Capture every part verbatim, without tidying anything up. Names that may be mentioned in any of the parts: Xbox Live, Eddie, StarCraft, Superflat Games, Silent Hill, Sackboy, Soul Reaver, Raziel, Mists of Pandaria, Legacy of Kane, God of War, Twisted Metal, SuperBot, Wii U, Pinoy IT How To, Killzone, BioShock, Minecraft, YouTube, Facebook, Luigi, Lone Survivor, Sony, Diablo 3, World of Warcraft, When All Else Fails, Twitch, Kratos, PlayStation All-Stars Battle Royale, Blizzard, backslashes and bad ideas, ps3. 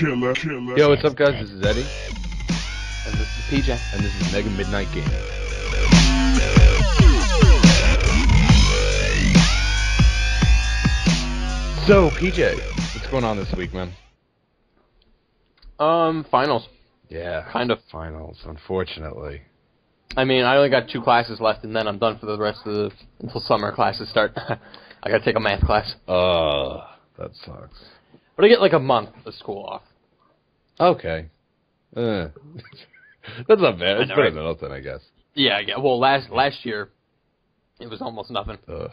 Killer, killer. Yo, what's up, guys? This is Eddie. And this is P J. And this is Mega Midnight Gaming. So, P J, what's going on this week, man? Um, finals. Yeah, kind of. Finals, unfortunately. I mean, I only got two classes left, and then I'm done for the rest of the... until summer classes start. I gotta take a math class. Uh, that sucks. But I get like a month of school off. Okay. Uh, that's not bad. It's know, better right? than nothing, I guess. Yeah, yeah. Well, last last year, it was almost nothing. Ugh.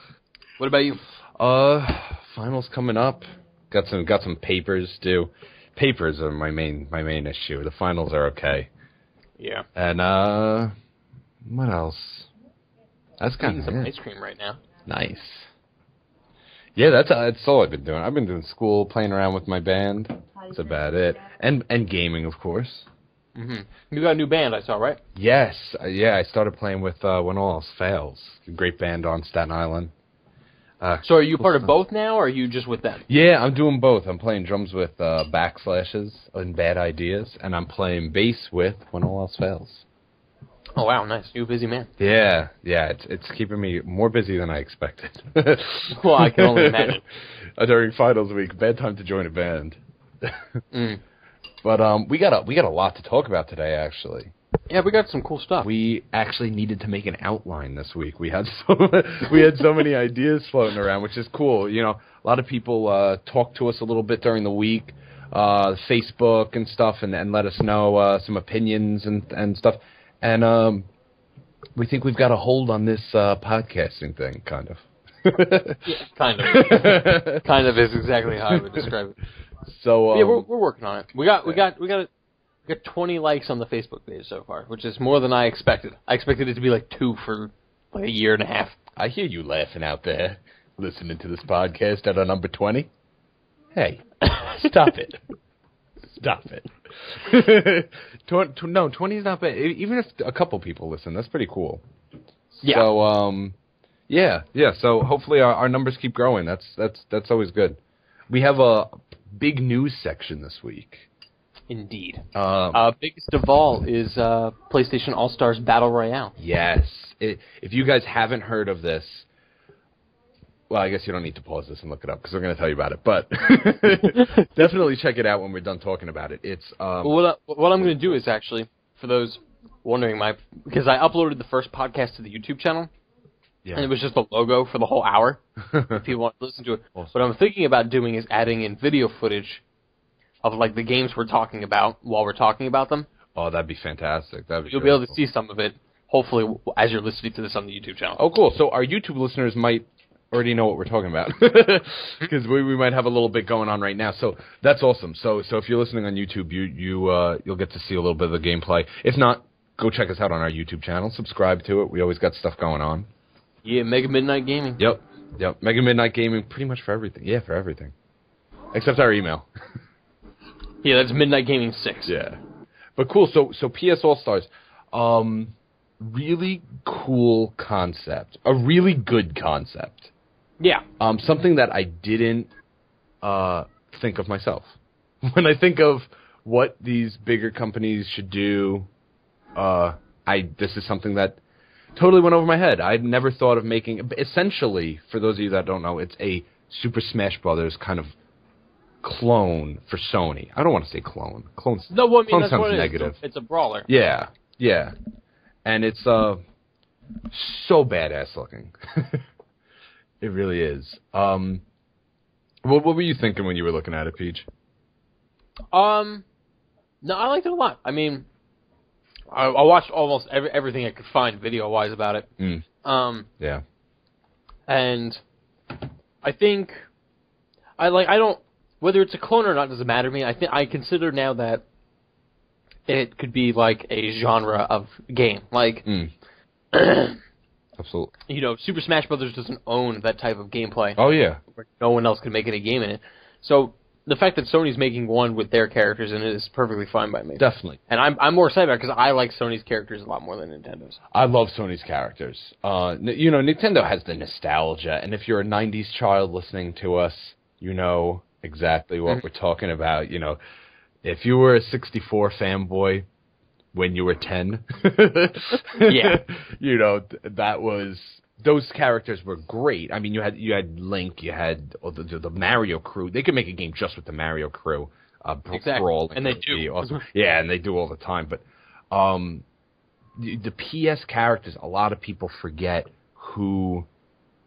What about you? Uh, finals coming up. Got some got some papers due. Papers are my main my main issue. The finals are okay. Yeah. And uh, what else? That's kind of some ice cream right now. Nice. Yeah, that's, that's all I've been doing. I've been doing school, playing around with my band. That's about it. And and gaming, of course. Mm-hmm. You got a new band, I saw, right? Yes. Uh, yeah, I started playing with uh, When All Else Fails. A great band on Staten Island. Uh, so are you part of both now, or are you just with them? Yeah, I'm doing both. I'm playing drums with uh, Backslashes and Bad Ideas, and I'm playing bass with When All Else Fails. Oh, wow, nice. You're a busy man. Yeah, yeah. It's it's keeping me more busy than I expected. Well, I can only imagine. During finals week, bad time to join a band. mm. But um, we got a, we got a lot to talk about today, actually. Yeah, we got some cool stuff. We actually needed to make an outline this week. We had so, we had so many ideas floating around, which is cool. You know, a lot of people uh, talk to us a little bit during the week, uh, Facebook and stuff, and, and let us know uh, some opinions and, and stuff. And um, we think we've got a hold on this uh, podcasting thing, kind of. yeah, kind of. kind of is exactly how I would describe it. So um, yeah, we're, we're working on it. We got we got we got a, we got twenty likes on the Facebook page so far, which is more than I expected. I expected it to be like two for like a year and a half. I hear you laughing out there, listening to this podcast at our number twenty. Hey, stop it. Stop it. No, twenty is not bad. Even if a couple people listen, that's pretty cool. Yeah. So, um, yeah, yeah. So hopefully our, our numbers keep growing. That's that's that's always good. We have a big news section this week. Indeed. Um, uh, biggest of all is uh, PlayStation All-Stars Battle Royale. Yes. It, if you guys haven't heard of this, well, I guess you don't need to pause this and look it up because we're going to tell you about it. But definitely check it out when we're done talking about it. It's um, well, what, I, what I'm going to do is actually, for those wondering, my because I uploaded the first podcast to the YouTube channel, yeah. and it was just a logo for the whole hour. If people want to listen to it, awesome. What I'm thinking about doing is adding in video footage of like the games we're talking about while we're talking about them. Oh, that'd be fantastic. That'd be You'll beautiful. be able to see some of it, hopefully, as you're listening to this on the YouTube channel. Oh, cool. So our YouTube listeners might already know what we're talking about because we, we might have a little bit going on right now. So that's awesome. So so if you're listening on YouTube, you you uh, you'll get to see a little bit of the gameplay. If not, go check us out on our YouTube channel. Subscribe to it. We always got stuff going on. Yeah, Mega Midnight Gaming. Yep, yep. Mega Midnight Gaming, pretty much for everything. Yeah, for everything, except our email. Yeah, that's Midnight Gaming six. Yeah, but cool. So so P S All Stars, um, really cool concept. A really good concept. Yeah. Um, something that I didn't uh, think of myself. When I think of what these bigger companies should do, uh, I this is something that totally went over my head. I'd never thought of making. Essentially, for those of you that don't know, it's a Super Smash Brothers kind of clone for Sony. I don't want to say clone. Clone's, no, well, I mean, clone that's sounds what it negative. Is. It's a brawler. Yeah, yeah, and it's uh, so badass looking. It really is. Um, what what were you thinking when you were looking at it, Peach? Um, no, I liked it a lot. I mean, I, I watched almost every, everything I could find video-wise about it. Mm. Um, yeah. And I think I like. I don't whether it's a clone or not doesn't matter to me. I think I consider now that it could be like a genre of game, like. Mm. Absolutely. You know, Super Smash Brothers doesn't own that type of gameplay. Oh, yeah. No one else can make any game in it. So the fact that Sony's making one with their characters in it is perfectly fine by me. Definitely. And I'm I'm more excited about it because I like Sony's characters a lot more than Nintendo's. I love Sony's characters. Uh, you know, Nintendo has the nostalgia, and if you're a nineties child listening to us, you know exactly what we're talking about. You know, if you were a sixty-four fanboy when you were ten, yeah, you know, that was, those characters were great. I mean, you had you had Link, you had oh, the, the Mario crew. They could make a game just with the Mario crew. Uh, exactly. Brawl, and they do. Awesome. Yeah, and they do all the time. But um, the, the P S characters, a lot of people forget who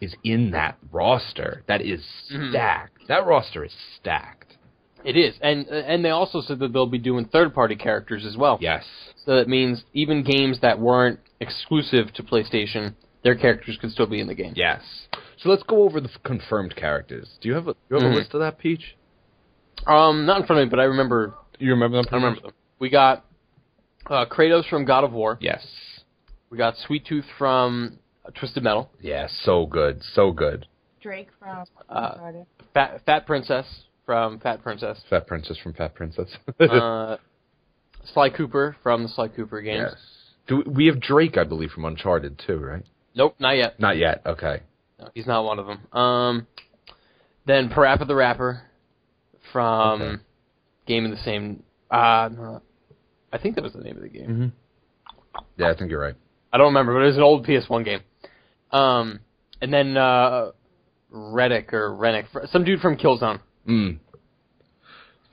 is in that roster. That is stacked. Mm-hmm. That roster is stacked. It is. And and they also said that they'll be doing third-party characters as well. Yes. So that means even games that weren't exclusive to PlayStation, their characters could still be in the game. Yes. So let's go over the f- confirmed characters. Do you have a, you have mm-hmm. a list of that, Peach? Um, not in front of me, but I remember. You remember them? I remember them. We got uh, Kratos from God of War. Yes. We got Sweet Tooth from uh, Twisted Metal. Yeah, so good, so good. Drake from Uncharted. Uh, Fat Fat Princess from Fat Princess. Fat Princess from Fat Princess. uh, Sly Cooper from the Sly Cooper games. Yes. Do we have Drake? I believe from Uncharted too, right? Nope, not yet. Not yet. Okay. No, he's not one of them. Um, then Parappa the Rapper. From okay. Game of the Same... Uh, no, I think that was the name of the game. Mm-hmm. Yeah, I think you're right. I don't remember, but it was an old P S one game. Um, and then uh, Reddick or Rennick, some dude from Killzone. Mm.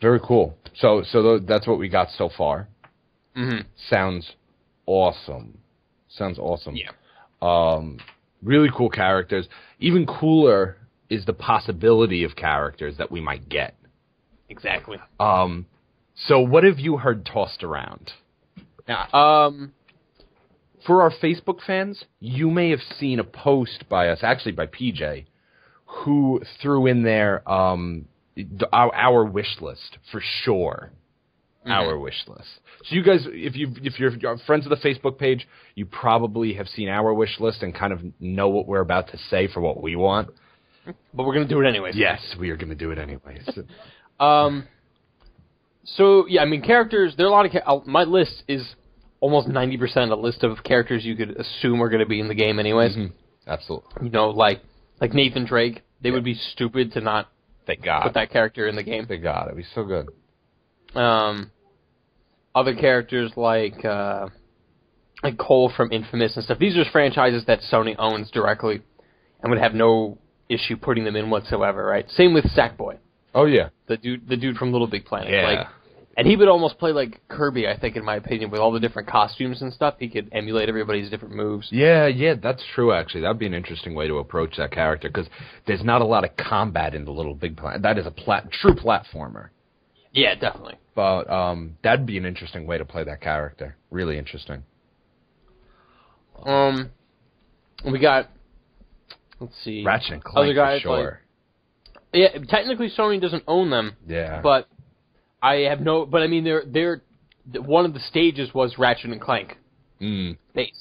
Very cool. So so that's what we got so far. Mm-hmm. Sounds awesome. Sounds awesome. Yeah. Um, really cool characters. Even cooler is the possibility of characters that we might get. Exactly. Um, so what have you heard tossed around? Now, um, for our Facebook fans, you may have seen a post by us, actually by P J, who threw in there um, our, our wish list, for sure. Mm-hmm. Our wish list. So you guys, if, you've, if you're friends of the Facebook page, you probably have seen our wish list and kind of know what we're about to say for what we want. But we're going to do it anyways. Yes, we are going to do it anyways. um, so, yeah, I mean, characters, there are a lot of ca- my list is almost ninety percent a list of characters you could assume are going to be in the game anyways. Mm-hmm. Absolutely. You know, like like Nathan Drake, they yeah. would be stupid to not Thank God. put that character in the game. Thank God, it would be so good. Um, other characters like, uh, like Cole from Infamous and stuff, these are franchises that Sony owns directly and would have no... issue putting them in whatsoever, right? Same with Sackboy. Oh yeah, the dude, the dude from Little Big Planet. Yeah, like, and he would almost play like Kirby, I think, in my opinion, with all the different costumes and stuff. He could emulate everybody's different moves. Yeah, yeah, that's true. Actually, that'd be an interesting way to approach that character because there's not a lot of combat in the Little Big Planet. That is a plat- true platformer. Yeah, definitely. But um, that'd be an interesting way to play that character. Really interesting. Um, we got. Let's see. Ratchet and Clank, other guys, for sure. Like, yeah, technically Sony doesn't own them. Yeah. But I have no... But, I mean, they're... they're one of the stages was Ratchet and Clank. Mm. Based.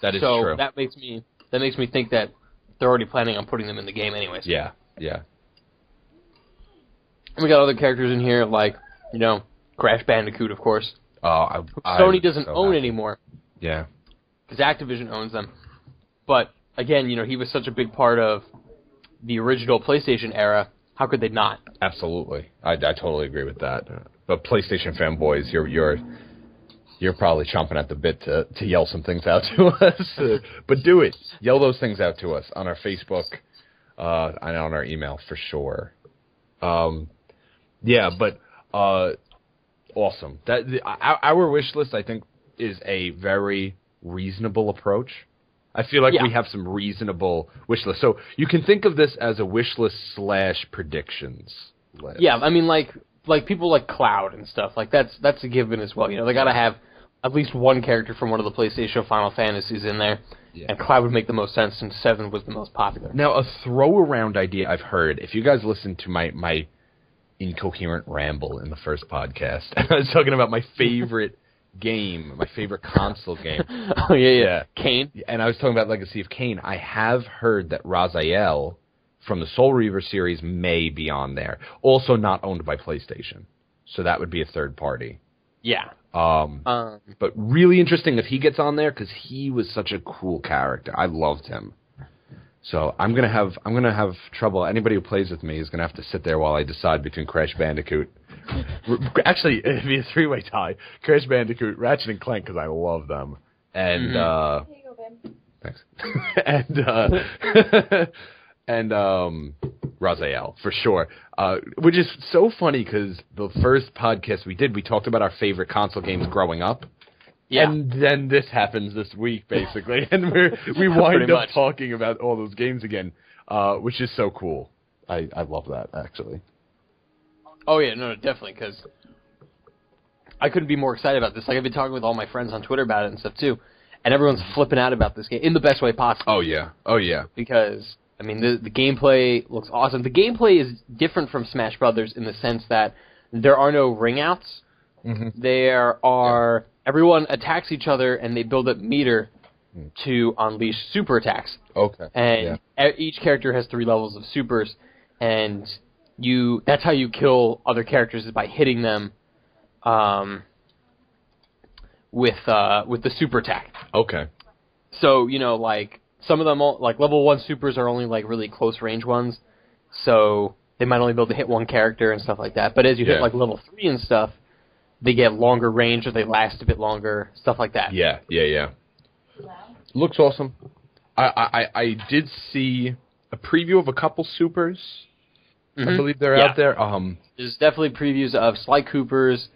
That is so true. So that makes me... That makes me think that they're already planning on putting them in the game anyways. Yeah, yeah. And we got other characters in here, like, you know, Crash Bandicoot, of course. Oh, I... I Sony doesn't so own happy. anymore. Yeah. Because Activision owns them. But... Again, you know, he was such a big part of the original PlayStation era. How could they not? Absolutely. I, I totally agree with that. But PlayStation fanboys, you're you're you're probably chomping at the bit to, to yell some things out to us. But do it. Yell those things out to us on our Facebook uh, and on our email for sure. Um, yeah, but uh, awesome. That the, our, our wish list, I think, is a very reasonable approach. I feel like yeah. we have some reasonable wish lists. So you can think of this as a wish list slash predictions list. Yeah, I mean, like like people like Cloud and stuff. Like that's that's a given as well. You know, they got to have at least one character from one of the PlayStation Final Fantasies in there. Yeah. And Cloud would make the most sense since seven was the most popular. Now, a throw around idea I've heard, if you guys listened to my, my incoherent ramble in the first podcast, I was talking about my favorite game, my favorite console game. Oh, yeah, yeah. Kane. And I was talking about Legacy of Kane. I have heard that Raziel from the Soul Reaver series may be on there. Also not owned by PlayStation. So that would be a third party. Yeah. Um, um but really interesting if he gets on there because he was such a cool character. I loved him. So I'm gonna have I'm gonna have trouble. Anybody who plays with me is gonna have to sit there while I decide between Crash Bandicoot, Actually, it'd be a three-way tie. Crash Bandicoot, Ratchet and Clank, because I love them. And, mm-hmm. uh... Here you go, Ben. Thanks. and, uh... and, um... Raziel, for sure. Uh, which is so funny, because the first podcast we did, we talked about our favorite console games growing up. Yeah. And then this happens this week, basically. And we're, we wind up much. talking about all those games again, uh, which is so cool. I, I love that, actually. Oh, yeah, no, definitely, because I couldn't be more excited about this. Like, I've been talking with all my friends on Twitter about it and stuff, too, and everyone's flipping out about this game in the best way possible. Oh, yeah. Oh, yeah. Because, I mean, the, the gameplay looks awesome. The gameplay is different from Smash Brothers in the sense that there are no ring-outs. Mm-hmm. There are... Everyone attacks each other, and they build up meter mm. to unleash super attacks. Okay. And yeah. each character has three levels of supers, and... You that's how you kill other characters, is by hitting them um, with uh, with the super attack. Okay. So, you know, like, some of them, all, like, level one supers are only, like, really close range ones, so they might only be able to hit one character and stuff like that. But as you yeah. hit, like, level three and stuff, they get longer range, or they last a bit longer, stuff like that. Yeah, yeah, yeah. Wow. Looks awesome. I, I, I did see a preview of a couple supers. Mm-hmm. I believe they're yeah. out there. Um, There's definitely previews of Sly Cooper's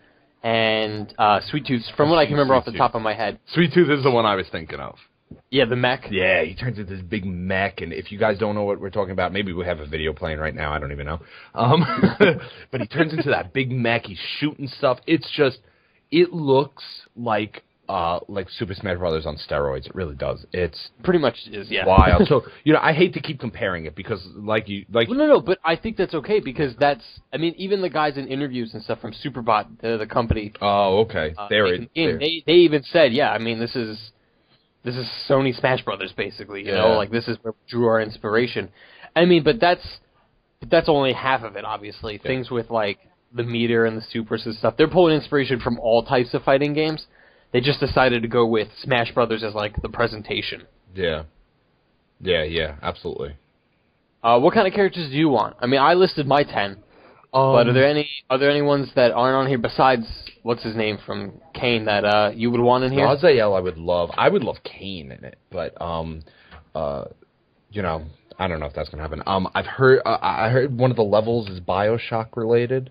and uh, Sweet Tooth's, from what I can remember Sweet off the Tooth. top of my head. Sweet Tooth is the one I was thinking of. Yeah, the mech. Yeah, he turns into this big mech, and if you guys don't know what we're talking about, maybe we have a video playing right now. I don't even know. Um, but he turns into that big mech. He's shooting stuff. It's just, it looks like... Uh, like Super Smash Brothers on steroids. It really does. It's pretty much is yeah. wild. So, you know, I hate to keep comparing it, because like you like well, no no, but I think that's okay, because that's I mean even the guys in interviews and stuff from SuperBot, the, the company. Oh, okay. Uh, there it is. They they even said, yeah, I mean this is this is Sony Smash Brothers, basically, you yeah. know, like this is where we drew our inspiration. I mean, but that's but that's only half of it, obviously. Yeah. Things with like the meter and the supers and stuff. They're pulling inspiration from all types of fighting games. They just decided to go with Smash Brothers as, like, the presentation. Yeah. Yeah, yeah, absolutely. Uh, what kind of characters do you want? I mean, I listed my ten, um, but are there any are there any ones that aren't on here besides, what's his name, from Kane, that uh, you would want in here? Raziel I would love. I would love Kane in it, but, um, uh, you know, I don't know if that's going to happen. Um, I've heard, uh, I heard one of the levels is BioShock related.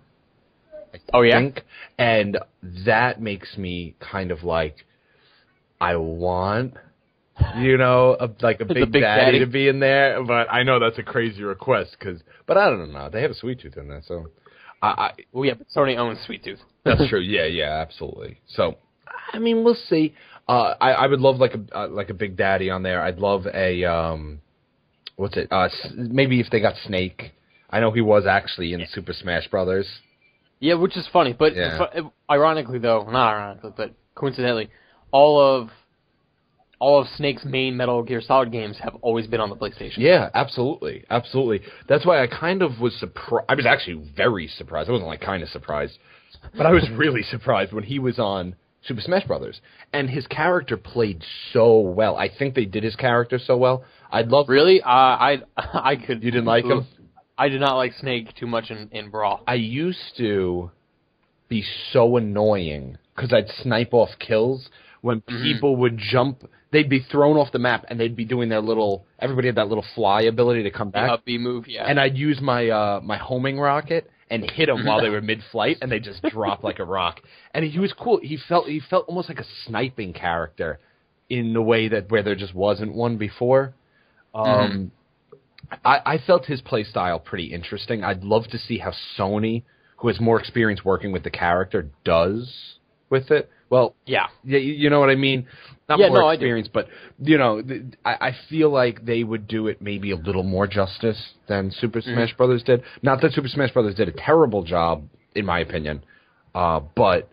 I oh yeah, think. And that makes me kind of like, I want, you know, a, like a big, big daddy, daddy to be in there. But I know that's a crazy request, because, but I don't know, they have a Sweet Tooth in there, so. I, I well, yeah, but Sony owns Sweet Tooth. That's true. Yeah, yeah, absolutely. So, I mean, we'll see. Uh, I, I would love like a uh, like a big daddy on there. I'd love a um, what's it? Uh, maybe if they got Snake. I know he was actually in yeah. Super Smash Brothers. Yeah, which is funny, but yeah. ironically, though, not ironically, but coincidentally, all of all of Snake's main Metal Gear Solid games have always been on the PlayStation. Yeah, absolutely, absolutely. That's why I kind of was surprised. I was actually very surprised. I wasn't like kind of surprised, but I was really surprised when he was on Super Smash Brothers, and his character played so well. I think they did his character so well. I'd love really. Uh, I I could. You didn't like him. I did not like Snake too much in, in Brawl. I used to be so annoying, because I'd snipe off kills when mm-hmm. people would jump. They'd be thrown off the map, and they'd be doing their little... Everybody had that little fly ability to come back. The up B move, yeah. And I'd use my uh, my homing rocket and hit them while they were mid-flight, and they just dropped like a rock. And he was cool. He felt he felt almost like a sniping character in the way that where there just wasn't one before. Um mm-hmm. I, I felt his play style pretty interesting. I'd love to see how Sony, who has more experience working with the character, does with it. Well, yeah, yeah, you know what I mean? Not yeah, more no, experience, but, you know, th- I, I feel like they would do it maybe a little more justice than Super Smash mm. Brothers did. Not that Super Smash Brothers did a terrible job, in my opinion, uh, but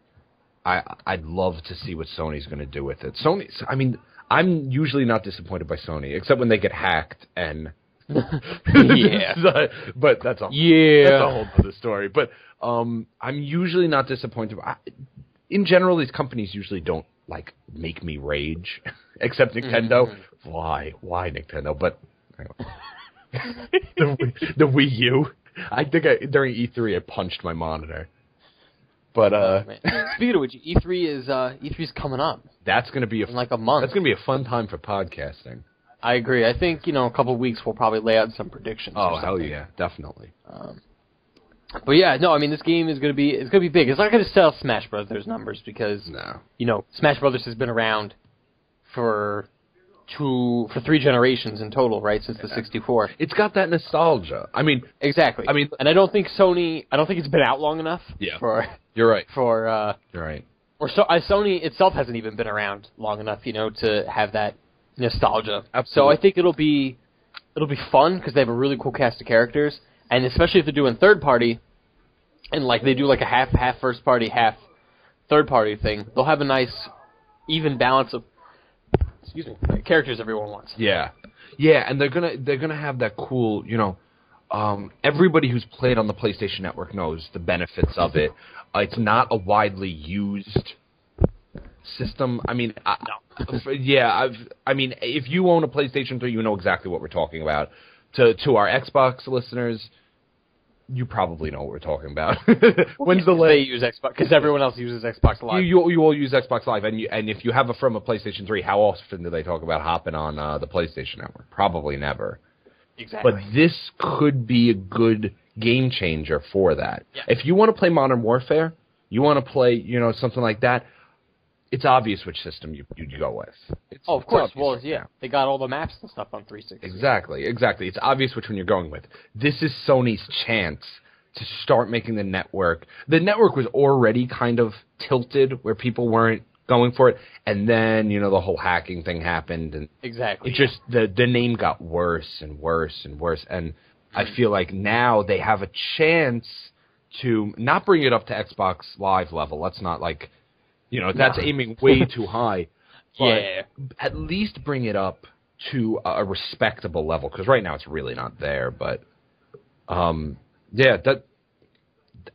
I, I'd love to see what Sony's going to do with it. Sony, I mean, I'm usually not disappointed by Sony, except when they get hacked and... yeah, but that's a yeah, that's a whole other story. But um, I'm usually not disappointed. I, in general, these companies usually don't like make me rage, except Nintendo. Mm-hmm. Why, why Nintendo? But anyway. the, the Wii U. I think I, during E three I punched my monitor. But uh, oh, speaking of which, E three is uh, E three's coming up. That's gonna be a, in like a month. That's gonna be a fun time for podcasting. I agree. I think you know a couple of weeks we'll probably lay out some predictions. Oh or hell yeah, definitely. Um, but yeah, no, I mean this game is gonna be it's gonna be big. It's not gonna sell Smash Brothers numbers because no. you know Smash Brothers has been around for two for three generations in total, right? Since yeah. the sixty-four. It's got that nostalgia. I mean, exactly. I mean, and I don't think Sony. I don't think it's been out long enough. Yeah. For you're right. For uh, you're right. Or so uh, Sony itself hasn't even been around long enough, you know, to have that nostalgia. Absolutely. So I think it'll be it'll be fun because they have a really cool cast of characters, and especially if they're doing third party, and like they do like a half half first party, half third party thing, they'll have a nice even balance of excuse me characters everyone wants. Yeah, yeah, and they're gonna they're gonna have that cool, you know. Um, everybody who's played on the PlayStation Network knows the benefits of it. Uh, it's not a widely used system. I mean, I, no. yeah, I've, I mean, if you own a PlayStation three, you know exactly what we're talking about. To to our Xbox listeners, you probably know what we're talking about. When's the last they use Xbox? Because everyone else uses Xbox Live. You, you you all use Xbox Live, and you, and if you have a from a PlayStation three, how often do they talk about hopping on uh, the PlayStation Network? Probably never. Exactly. But this could be a good game changer for that. Yeah. If you want to play Modern Warfare, you want to play, you know, something like that, it's obvious which system you, you'd go with. It's, oh, of course. Well, right yeah. Now. They got all the maps and stuff on three sixty. Exactly, exactly. It's obvious which one you're going with. This is Sony's chance to start making the network. The network was already kind of tilted where people weren't going for it, and then, you know, the whole hacking thing happened, and exactly, it just, the, the name got worse and worse and worse, and I feel like now they have a chance to not bring it up to Xbox Live level, that's not like, you know, that's no. aiming way too high, but yeah. at least bring it up to a respectable level, because right now it's really not there, but, um, yeah, that...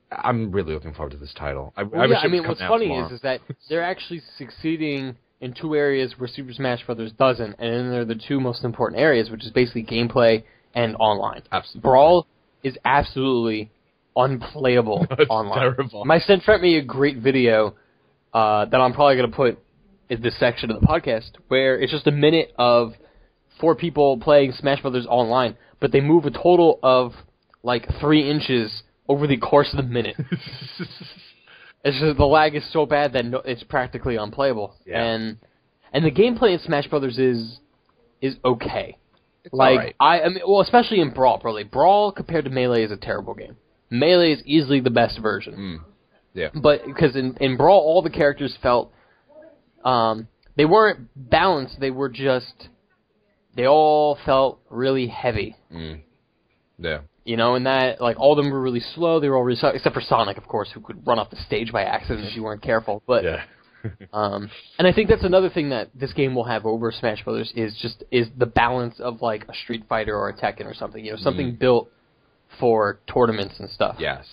I'm really looking forward to this title. I, well, I, yeah, I mean, what's funny tomorrow. is is that they're actually succeeding in two areas where Super Smash Brothers doesn't, and they're the two most important areas, which is basically gameplay and online. Absolutely. Brawl is absolutely unplayable no, online. Terrible. My son sent me a great video uh, that I'm probably going to put in this section of the podcast, where it's just a minute of four people playing Smash Brothers online, but they move a total of like three inches over the course of the minute. It's just, the lag is so bad that no, it's practically unplayable. Yeah. And and the gameplay in Smash Brothers is is okay. It's like right. I, I mean, well, especially in Brawl, probably. Brawl compared to Melee is a terrible game. Melee is easily the best version. Mm. Yeah. But because in, in Brawl, all the characters felt um, they weren't balanced. They were just they all felt really heavy. Mm. Yeah. You know, and that, like, all of them were really slow, they were all really slow, except for Sonic, of course, who could run off the stage by accident if you weren't careful, but, yeah. um, and I think that's another thing that this game will have over Smash Brothers is just, is the balance of, like, a Street Fighter or a Tekken or something, you know, something mm. built for tournaments and stuff. Yes,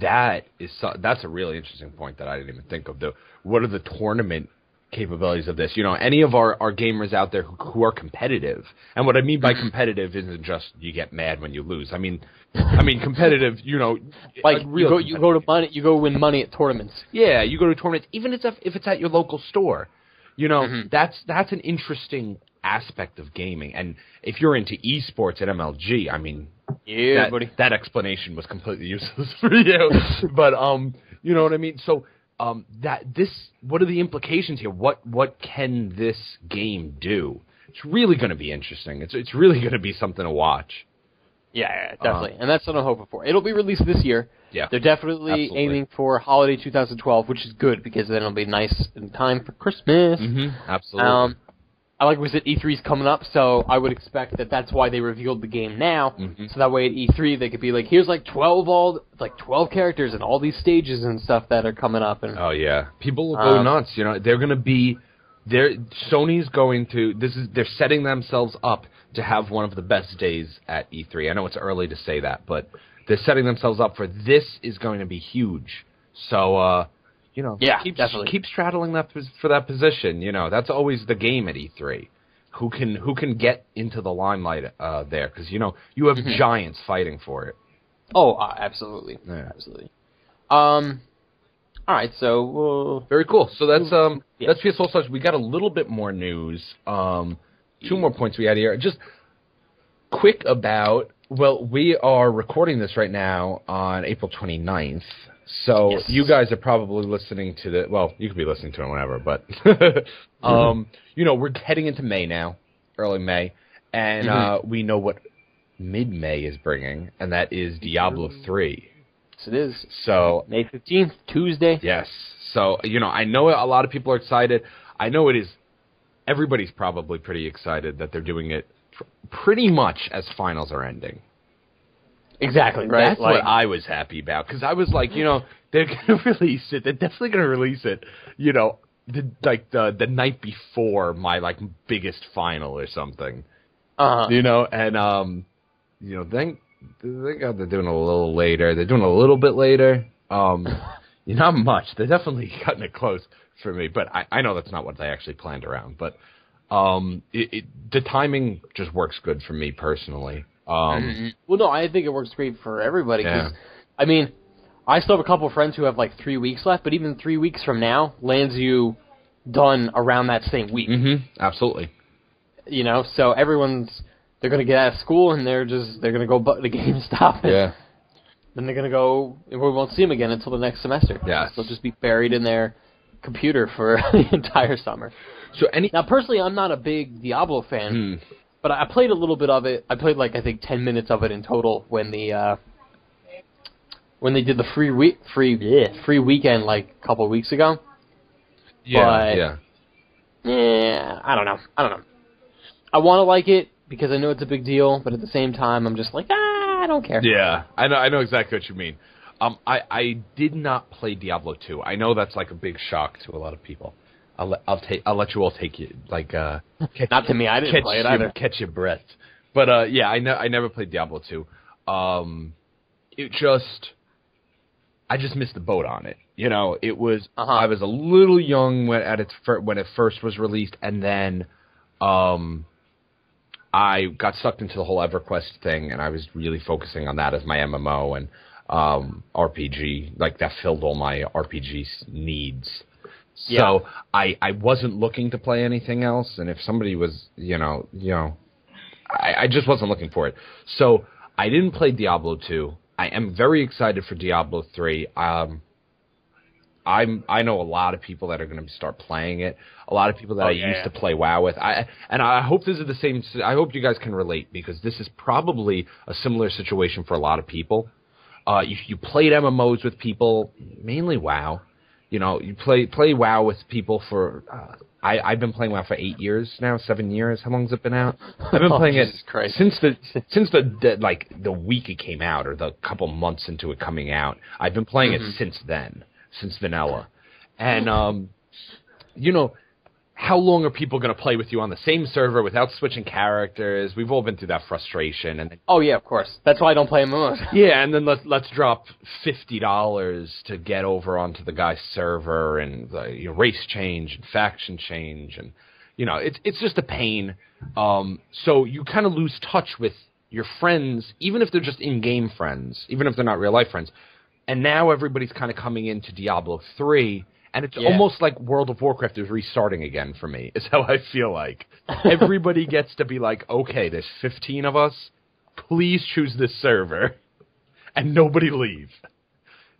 that is, so, that's a really interesting point that I didn't even think of, though. What are the tournament capabilities of this? You know, any of our, our gamers out there who, who are competitive, and what I mean by competitive isn't just you get mad when you lose. I mean, I mean competitive. You know, like you go, you go to money, you go win money at tournaments. Yeah, you go to tournaments, even if it's, if it's at your local store. You know, mm-hmm. that's that's an interesting aspect of gaming. And if you're into esports at M L G, I mean, yeah, that, buddy. that explanation was completely useless for you. But um, you know what I mean. So. Um, that this, what are the implications here? What what can this game do? It's really going to be interesting. It's it's really going to be something to watch. Yeah, yeah definitely, uh, and that's what I'm hoping for. It'll be released this year. Yeah, they're definitely absolutely. aiming for holiday two thousand twelve, which is good because then it'll be nice in time for Christmas. Mm-hmm, absolutely. Um, I like we said E three's coming up, so I would expect that that's why they revealed the game now. Mm-hmm. So that way at E three they could be like, here's like twelve all like twelve characters and all these stages and stuff that are coming up. And oh yeah, people will go um, nuts. You know, they're gonna be, they're Sony's going to this is they're setting themselves up to have one of the best days at E three. I know it's early to say that, but they're setting themselves up for this is going to be huge. So. uh You know, yeah, keep, keep straddling that for that position. You know, that's always the game at E three. Who can who can get into the limelight uh, there? Because you know you have mm-hmm. giants fighting for it. Oh, uh, absolutely, yeah. absolutely. Um, All right, so uh, very cool. So that's um, yeah. that's P S All-Stars. We got a little bit more news. Um, two more points we had here. Just quick about. Well, we are recording this right now on April twenty-ninth. So yes. You guys are probably listening to the. Well, you could be listening to it whenever, but um, mm-hmm. you know, we're heading into May now, early May, and mm-hmm. uh, we know what mid-May is bringing, and that is Diablo three. Yes, it is. So May fifteenth, Tuesday. Yes. So, you know, I know a lot of people are excited. I know it is – everybody's probably pretty excited that they're doing it pr- pretty much as finals are ending. Exactly, right? That's like, what I was happy about because I was like, you know, they're going to release it. They're definitely going to release it, you know, the, like the the night before my, like, biggest final or something. Uh-huh. You know, and, um, you know, then – thank God they're doing a little later. They're doing a little bit later. Um, not much. They're definitely cutting it close for me, but I, I know that's not what they actually planned around. But um, it, it, the timing just works good for me personally. Um, well, no, I think it works great for everybody. Cause, yeah. I mean, I still have a couple of friends who have like three weeks left, but even three weeks from now lands you done around that same week. Mm-hmm, absolutely. You know, so everyone's... They're going to get out of school, and they're just they're going to go bu- the GameStop. And yeah. Then they're going to go, and we won't see them again until the next semester. Yes. They'll just be buried in their computer for the entire summer. So any now, personally, I'm not a big Diablo fan, hmm. but I played a little bit of it. I played, like, I think ten minutes of it in total when the uh, when they did the free week free yeah. free weekend like a couple of weeks ago. Yeah. But, yeah. Yeah. I don't know. I don't know. I want to like it. Because I know it's a big deal, but at the same time, I'm just like, ah, I don't care. Yeah, I know I know exactly what you mean. Um, I, I did not play Diablo two. I know that's like a big shock to a lot of people. I'll let, I'll take, I'll let you all take it. Like, uh, catch, not to me, I didn't play it either. You, catch your breath. But uh, yeah, I, ne- I never played Diablo two. Um, it just, I just missed the boat on it. You know, it was, uh-huh. I was a little young when, at its fir- when it first was released, and then... Um, I got sucked into the whole EverQuest thing, and I was really focusing on that as my M M O and um, R P G. Like, that filled all my R P G needs. Yeah. So I, I wasn't looking to play anything else, and if somebody was, you know, you know, I, I just wasn't looking for it. So I didn't play Diablo two. I am very excited for Diablo three. Um, I'm, I know a lot of people that are going to start playing it. A lot of people that oh, I yeah. used to play WoW with. I and I hope this is the same. I hope you guys can relate because this is probably a similar situation for a lot of people. Uh, you, you played M M Os with people, mainly WoW. You know, you play play WoW with people for. Uh, I I've been playing WoW for eight years now, seven years. How long's it been out? I've been oh, playing Jesus it Christ. since the since the, the like the week it came out or the couple months into it coming out. I've been playing mm-hmm. it since then. Since vanilla. And, um, you know, how long are people going to play with you on the same server without switching characters? We've all been through that frustration. And oh, yeah, of course. That's why I don't play M M Os. Yeah, and then let's, let's drop fifty dollars to get over onto the guy's server and the, you know, race change and faction change. And, you know, it's, it's just a pain. Um, so you kind of lose touch with your friends, even if they're just in-game friends, even if they're not real-life friends. And now everybody's kind of coming into Diablo three, and it's yeah. almost like World of Warcraft is restarting again for me, is how I feel like. Everybody gets to be like, okay, there's fifteen of us, please choose this server, and nobody leave,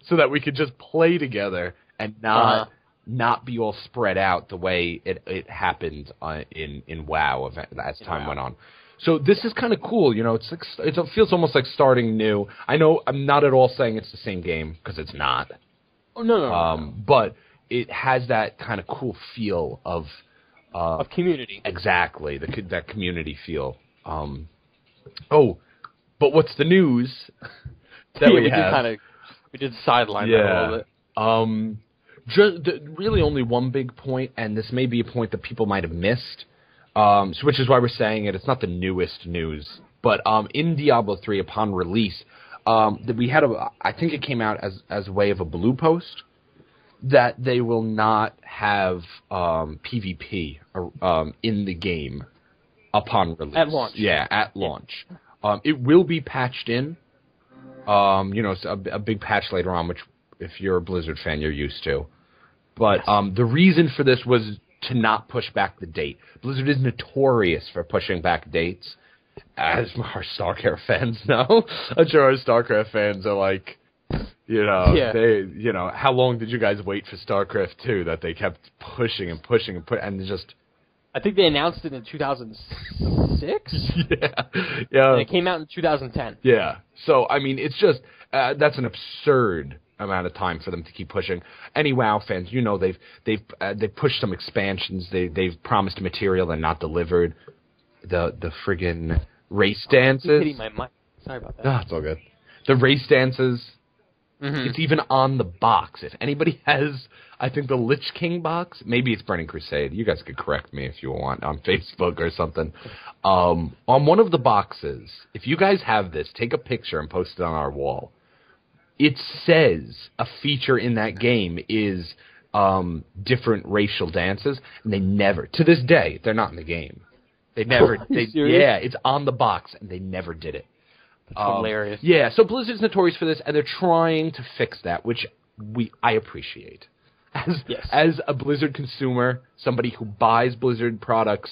so that we could just play together and not uh-huh. not be all spread out the way it, it happened uh, in, in WoW as time wow. went on. So this is kind of cool, you know, it's, like, it's it feels almost like starting new. I know I'm not at all saying it's the same game, because it's not. Oh, no, no, um, no. But it has that kind of cool feel of... Uh, of community. Exactly, the, that community feel. Um, oh, but what's the news that we, we have? Did kinda, we did sideline yeah. that a little bit. Um, just, the, really only one big point, and this may be a point that people might have missed. Um, so which is why we're saying it. It's not the newest news, but um, in Diablo three, upon release, um, that we had a. I think it came out as as a way of a blue post that they will not have um, PvP um, in the game upon release. At launch, yeah, at launch, um, it will be patched in. Um, you know, it's a, a big patch later on, which if you're a Blizzard fan, you're used to. But um, the reason for this was to not push back the date. Blizzard is notorious for pushing back dates, as our StarCraft fans know. I'm sure our StarCraft fans are like, you know, yeah. they, you know, how long did you guys wait for StarCraft two that they kept pushing and pushing and put and just. I think they announced it in two thousand six? Yeah. yeah. And it came out in two thousand ten. Yeah. So, I mean, it's just, uh, that's an absurd amount of time for them to keep pushing. Any WoW fans, you know, they've they've uh, they've pushed some expansions. They, they've promised material and not delivered. The the friggin' race dances. I'm hitting my mic. Sorry about that. Oh, it's all good. The race dances. Mm-hmm. It's even on the box. If anybody has, I think, the Lich King box, maybe it's Burning Crusade. You guys could correct me if you want on Facebook or something. Um, on one of the boxes, if you guys have this, take a picture and post it on our wall. It says a feature in that game is um, different racial dances, and they never, to this day, they're not in the game. They never, they, yeah, it's on the box, and they never did it. That's um, hilarious. Yeah, so Blizzard's notorious for this, and they're trying to fix that, which we I appreciate. As yes. as a Blizzard consumer, somebody who buys Blizzard products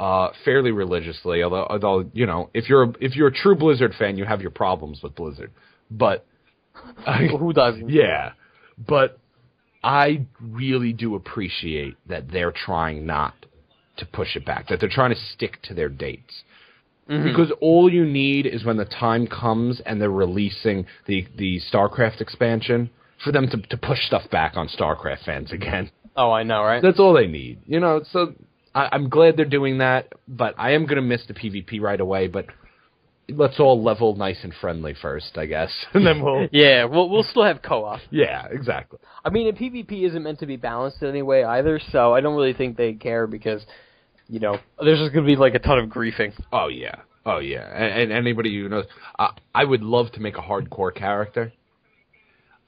uh, fairly religiously, although although you know, if you're a, if you're a true Blizzard fan, you have your problems with Blizzard, but uh, well, who doesn't? Yeah, but I really do appreciate that they're trying not to push it back, that they're trying to stick to their dates. Mm-hmm. Because all you need is when the time comes and they're releasing the, the StarCraft expansion for them to, to push stuff back on StarCraft fans again. Oh, I know, right? That's all they need. You know, so I, I'm glad they're doing that, but I am going to miss the PvP right away, but let's all level nice and friendly first, I guess. And then we'll... yeah, we'll, we'll still have co-op. Yeah, exactly. I mean, and PvP isn't meant to be balanced in any way either, so I don't really think they care because... you know, there's just going to be, like, a ton of griefing. Oh, yeah. Oh, yeah. And, and anybody who knows... I, I would love to make a hardcore character,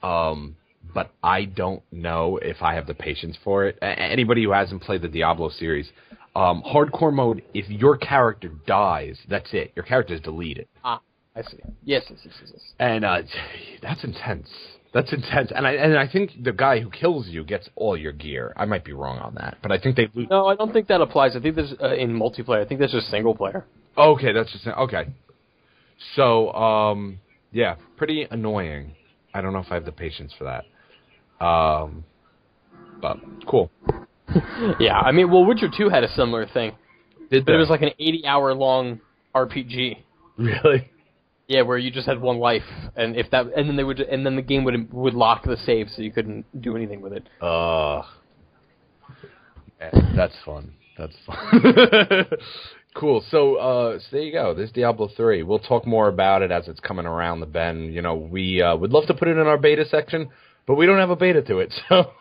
um, but I don't know if I have the patience for it. A- anybody who hasn't played the Diablo series, um, hardcore mode, if your character dies, that's it. Your character is deleted. Ah, I see. Yes, yes, yes, yes. yes. And uh, that's intense. That's intense, and I and I think the guy who kills you gets all your gear. I might be wrong on that, but I think they lose. No, I don't think that applies. I think there's uh, in multiplayer. I think that's just single player. Okay, that's just okay. So, um, yeah, pretty annoying. I don't know if I have the patience for that. Um, but cool. Yeah, I mean, well, Witcher two had a similar thing. Did but it was like an eighty-hour long R P G. Really. Yeah, where you just had one life, and if that, and then they would, and then the game would would lock the save, so you couldn't do anything with it. Uh, that's fun. That's fun. Cool. So, uh, so there you go. There's Diablo three. We'll talk more about it as it's coming around the bend. You know, we uh, would love to put it in our beta section, but we don't have a beta to it, so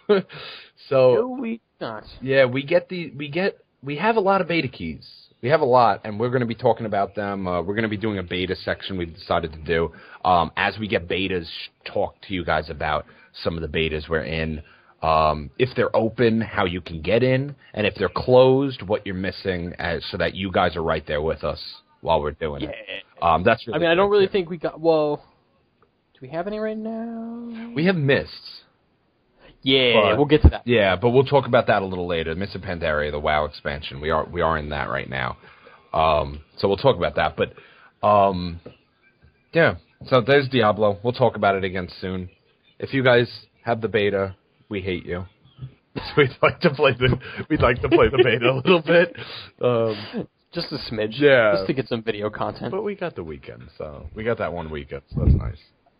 so no, we not. Yeah, we get the we get we have a lot of beta keys. We have a lot, and we're going to be talking about them. Uh, we're going to be doing a beta section we've decided to do. Um, as we get betas, talk to you guys about some of the betas we're in. Um, if they're open, how you can get in, and if they're closed, what you're missing, as, so that you guys are right there with us while we're doing yeah. it. Um, that's. Really I mean, I don't really think we got – well, do we have any right now? We have Mists. Yeah, but, we'll get to that. Yeah, but we'll talk about that a little later. Mists of Pandaria, the WoW expansion. We are we are in that right now. Um, so we'll talk about that. But, um, yeah, so there's Diablo. We'll talk about it again soon. If you guys have the beta, we hate you. We'd like to play the, we'd like to play the beta a little bit. Um, just a smidge. Yeah. Just to get some video content. But we got the weekend, so we got that one weekend, so that's nice.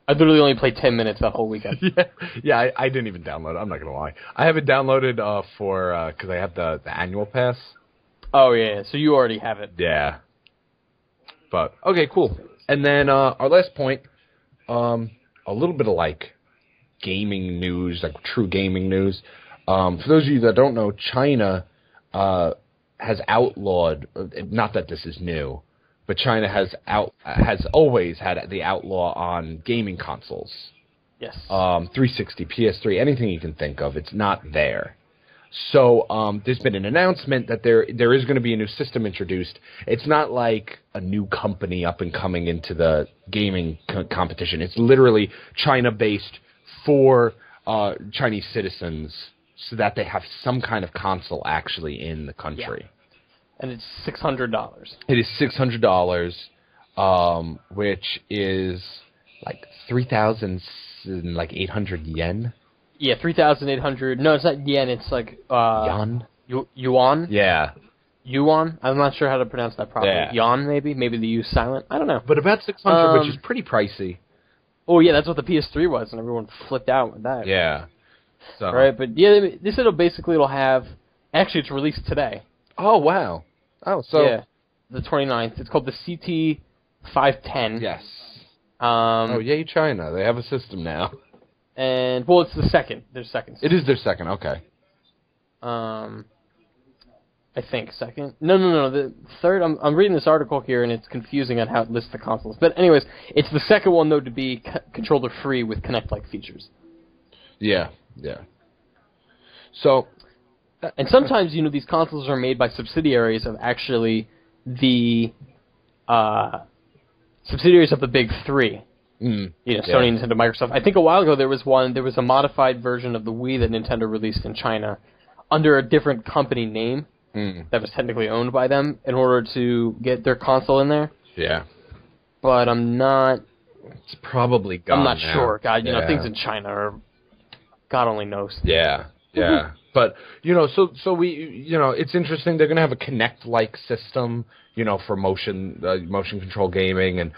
I literally only played ten minutes that whole weekend. yeah, yeah I, I didn't even download it. I'm not going to lie. I have it downloaded uh, for uh, because I have the, the annual pass. Oh, yeah. So you already have it. Yeah. But, okay, cool. And then uh, our last point, um, a little bit of, like, gaming news, like true gaming news. Um, for those of you that don't know, China uh, has outlawed, not that this is new, but China has out has always had the outlaw on gaming consoles. Yes. Um, three sixty, P S three, anything you can think of, it's not there. So um, there's been an announcement that there there is going to be a new system introduced. It's not like a new company up and coming into the gaming co- competition. It's literally China-based for uh, Chinese citizens so that they have some kind of console actually in the country. Yeah. And it's six hundred dollars. It is six hundred dollars, um, which is like three thousand eight hundred yen. Yeah, three thousand eight hundred. No, it's not yen. It's like... Uh, yuan? Yu- yuan? Yeah. Yuan? I'm not sure how to pronounce that properly. Yeah. Yuan, maybe? Maybe the U's silent? I don't know. But about six hundred, um, which is pretty pricey. Oh, yeah, that's what the P S three was, and everyone flipped out with that. Yeah. So. Right, but yeah, this it'll basically it'll have... Actually, it's released today. Oh, wow. Oh, so... Yeah, the twenty-ninth. It's called the C T five ten. Yes. Um, oh, yay, China. They have a system now. And, well, it's the second. Their second. System. It is their second, okay. Um, I think second. No, no, no, the third. I'm, I'm reading this article here, and it's confusing on how it lists the consoles. But anyways, it's the second one, though, to be c- controller-free with Kinect-like features. Yeah, yeah. So... And sometimes, you know, these consoles are made by subsidiaries of actually the uh, subsidiaries of the big three. Mm, you know, yeah. Sony, Nintendo, Microsoft. I think a while ago there was one, there was a modified version of the Wii that Nintendo released in China under a different company name mm. that was technically owned by them in order to get their console in there. Yeah. But I'm not... It's probably gone I'm not now. sure. God, you yeah. know, things in China are... God only knows. Yeah, yeah. But, you know, so so we, you know, it's interesting. They're going to have a Kinect-like system, you know, for motion uh, motion control gaming. And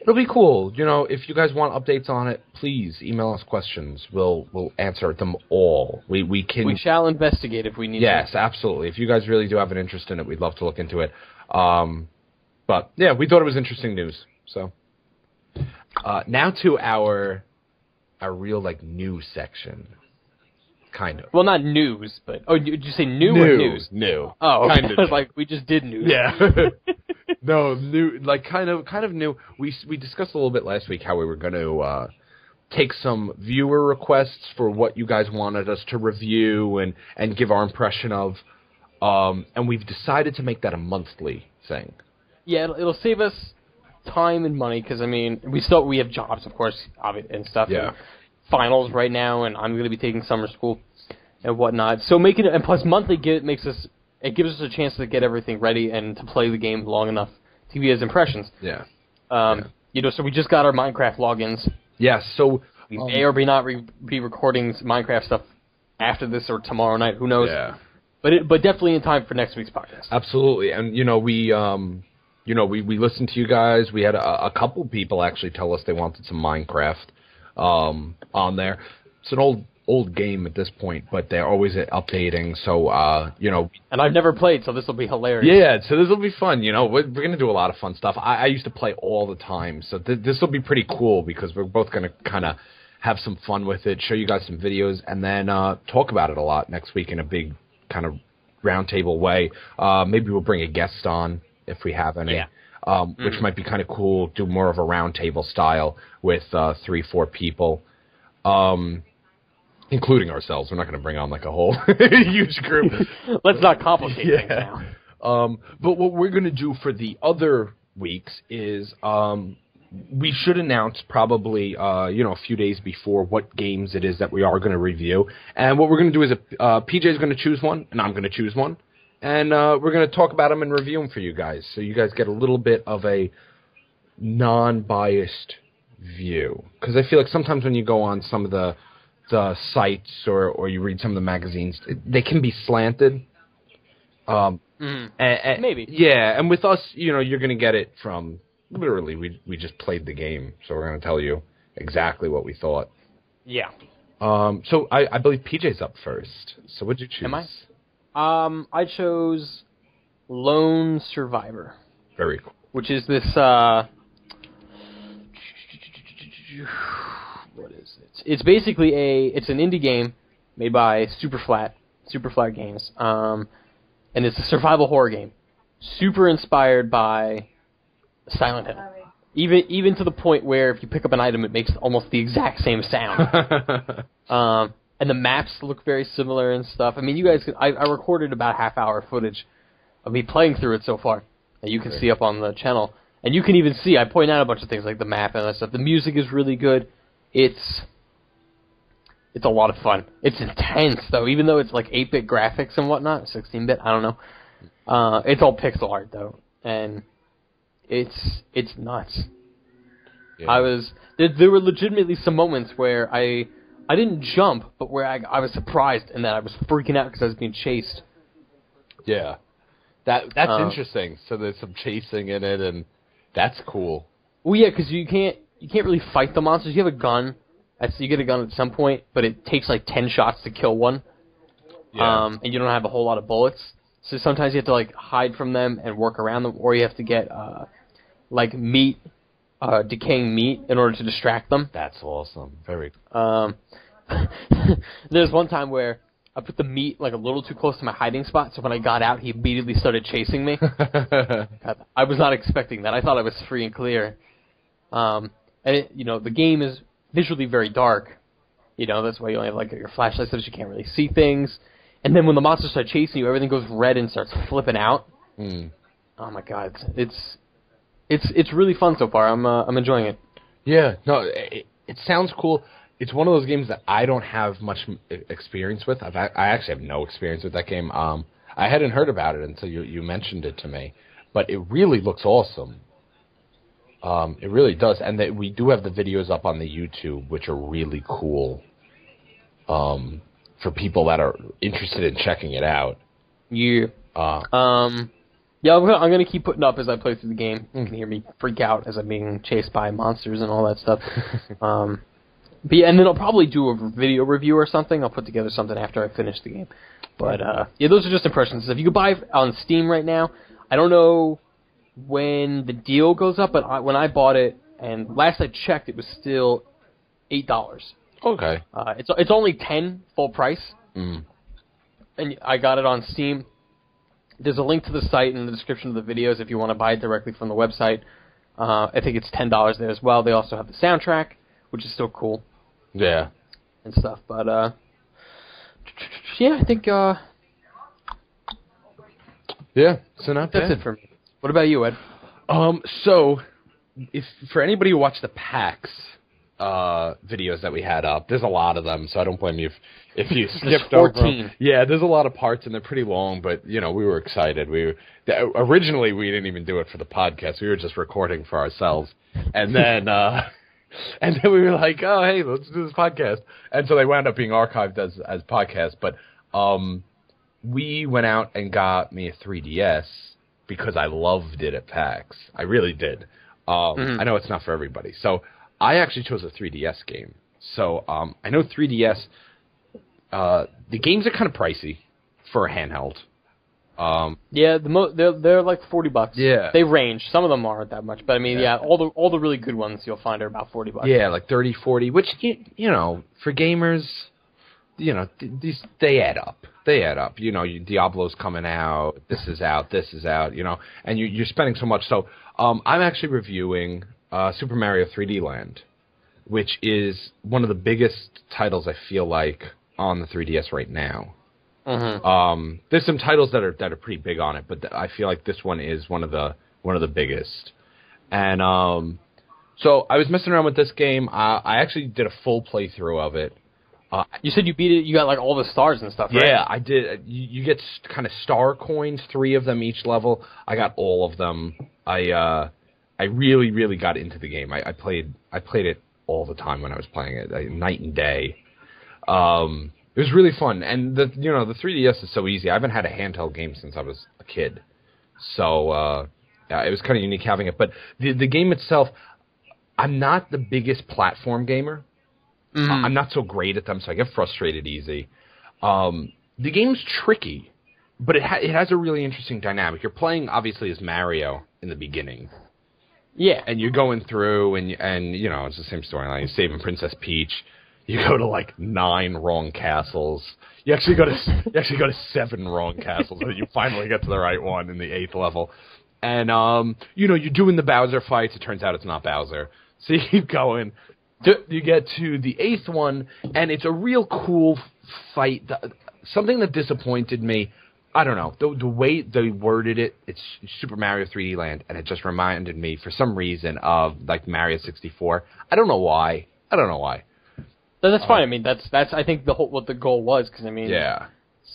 it'll be cool. You know, if you guys want updates on it, please email us questions. We'll we'll answer them all. We we can. We shall investigate if we need yes, to. Yes, absolutely. If you guys really do have an interest in it, we'd love to look into it. Um, but, yeah, we thought it was interesting news. So uh, now to our our real, like, news section. Kind of. Well, not news, but... Oh, did you say new, new or news? New. Oh, okay. Kind of. Like, we just did news. Yeah. No, new, like, kind of kind of new. We we discussed a little bit last week how we were going to uh, take some viewer requests for what you guys wanted us to review and, and give our impression of. Um, and we've decided to make that a monthly thing. Yeah, it'll, it'll save us time and money, because, I mean, we still we have jobs, of course, and stuff. Yeah. And, finals right now, and I'm going to be taking summer school and whatnot. So making it, and plus monthly get, makes us it gives us a chance to get everything ready and to play the game long enough to be as impressions. Yeah. Um. Yeah. You know, so we just got our Minecraft logins. Yeah. So we um, may or may not re- be recording Minecraft stuff after this or tomorrow night. Who knows? Yeah. But it, but definitely in time for next week's podcast. Absolutely, and you know we um you know we we listened to you guys. We had a, a couple people actually tell us they wanted some Minecraft. Um, on there. It's an old old game at this point, but they're always updating, so, uh, you know... And I've never played, so this will be hilarious. Yeah, so this will be fun, you know. We're, we're going to do a lot of fun stuff. I, I used to play all the time, so th- this will be pretty cool, because we're both going to kind of have some fun with it, show you guys some videos, and then uh, talk about it a lot next week in a big kind of roundtable way. Uh, maybe we'll bring a guest on, if we have any. Yeah. Um, which mm. might be kind of cool, do more of a roundtable style with uh, three, four people, um, including ourselves. We're not going to bring on like a whole huge group. Let's not complicate yeah. things now. Um, but what we're going to do for the other weeks is um, we should announce probably uh, you know a few days before what games it is that we are going to review. And what we're going to do is a, uh, P J is going to choose one, and I'm going to choose one. And uh, we're going to talk about them and review them for you guys, so you guys get a little bit of a non-biased view. Because I feel like sometimes when you go on some of the the sites or, or you read some of the magazines, they can be slanted. Um, mm, and, and, maybe. Yeah, and with us, you know, you're going to get it from literally we we just played the game, so we're going to tell you exactly what we thought. Yeah. Um. So I, I believe P J's up first. So what'd you choose? Am I? Um, I chose Lone Survivor. Very cool. Which is this, uh... what is it? It's basically a... It's an indie game made by Superflat, Superflat Games. Um, and it's a survival horror game. Super inspired by Silent Hill. Even even to the point where if you pick up an item, it makes almost the exact same sound. um... And the maps look very similar and stuff. I mean, you guys, can, I, I recorded about half-hour footage of me playing through it so far that you can see up on the channel. And you can even see, I point out a bunch of things like the map and that stuff. The music is really good. It's It's a lot of fun. It's intense, though, even though it's like eight-bit graphics and whatnot, sixteen-bit, I don't know. Uh, it's all pixel art, though, and it's it's nuts. Yeah. I was there, there were legitimately some moments where I I didn't jump, but where I, I was surprised and that I was freaking out because I was being chased. Yeah, that that's uh, interesting. So there's some chasing in it, and that's cool. Well, yeah, because you can't you can't really fight the monsters. You have a gun. That's, you get a gun at some point, but it takes like ten shots to kill one, yeah. um, and you don't have a whole lot of bullets. So sometimes you have to like hide from them and work around them, or you have to get uh, like meat, uh, decaying meat, in order to distract them. That's awesome. Very. Um, there's one time where I put the meat like a little too close to my hiding spot, so when I got out, he immediately started chasing me. God, I was not expecting that. I thought I was free and clear. Um, and it, you know, the game is visually very dark. You know, that's why you only have like your flashlights, so you can't really see things. And then when the monsters start chasing you, everything goes red and starts flipping out. Mm. Oh my God, it's it's it's really fun so far. I'm uh, I'm enjoying it. Yeah, no, it, it sounds cool. It's one of those games that I don't have much experience with. I've, I actually have no experience with that game. Um, I hadn't heard about it until you you mentioned it to me, but it really looks awesome. Um, it really does, and that we do have the videos up on the YouTube, which are really cool. Um. For people that are interested in checking it out. Yeah. Uh, um, yeah, I'm gonna, I'm gonna keep putting up as I play through the game. You can hear me freak out as I'm being chased by monsters and all that stuff. um, but yeah, and then I'll probably do a video review or something. I'll put together something after I finish the game. But uh, yeah, those are just impressions. If you could buy it on Steam right now, I don't know when the deal goes up, but I, when I bought it, and last I checked, it was still eight dollars. Okay. Uh, it's it's only ten full price, mm. and I got it on Steam. There's a link to the site in the description of the videos if you want to buy it directly from the website. Uh, I think it's ten dollars there as well. They also have the soundtrack, which is still cool. Yeah. And stuff, but uh, yeah, I think uh, yeah. So not that's bad. It for me. What about you, Ed? Um, so if for anybody who watched the PAX Uh, videos that we had up, there's a lot of them, so I don't blame you if, if you skipped over them. Yeah, there's a lot of parts, and they're pretty long, but, you know, we were excited. We the, Originally, we didn't even do it for the podcast. We were just recording for ourselves. And then uh, and then we were like, oh, hey, let's do this podcast. And so they wound up being archived as, as podcasts. But um, we went out and got me a three D S because I loved it at PAX. I really did. Um, mm-hmm. I know it's not for everybody. So I actually chose a three D S game. So um, I know three D S, uh, the games are kind of pricey for a handheld. Um, yeah, the mo- they're they're like forty bucks. Yeah, they range. Some of them aren't that much, but I mean, yeah, yeah all the all the really good ones you'll find are about forty bucks. Yeah, like thirty, forty. Which you, you know, for gamers, you know, th- these they add up. They add up. You know, you, Diablo's coming out. This is out. This is out. You know, and you, you're spending so much. So um, I'm actually reviewing Uh, Super Mario three D Land, which is one of the biggest titles I feel like on the three D S right now. Mm-hmm. Um, there's some titles that are that are pretty big on it, but th- I feel like this one is one of the one of the biggest. And um, so I was messing around with this game. Uh, I actually did a full playthrough of it. Uh, you said you beat it. You got like all the stars and stuff, right? Yeah, I did. You, you get st- kind of star coins, three of them each level. I got all of them. I. Uh, I really, really got into the game. I, I played I played it all the time when I was playing it, I, night and day. Um, it was really fun. And, the you know, the three D S is so easy. I haven't had a handheld game since I was a kid. So uh, yeah, it was kind of unique having it. But the, the game itself, I'm not the biggest platform gamer. Mm-hmm. I'm not so great at them, so I get frustrated easy. Um, the game's tricky, but it, ha- it has a really interesting dynamic. You're playing, obviously, as Mario in the beginning. Yeah, and you're going through, and, and you know, it's the same storyline. You're saving Princess Peach. You go to, like, nine wrong castles. You actually go to you actually go to seven wrong castles, and you finally get to the right one in the eighth level. And, um, you know, you're doing the Bowser fights. It turns out it's not Bowser. So you keep going. You get to the eighth one, and it's a real cool fight. Something that disappointed me, I don't know, the, the way they worded it, it's Super Mario three D Land, and it just reminded me, for some reason, of, like, Mario sixty-four. I don't know why. I don't know why. No, that's um, fine. I mean, that's that's I think the whole, what the goal was, because I mean, yeah,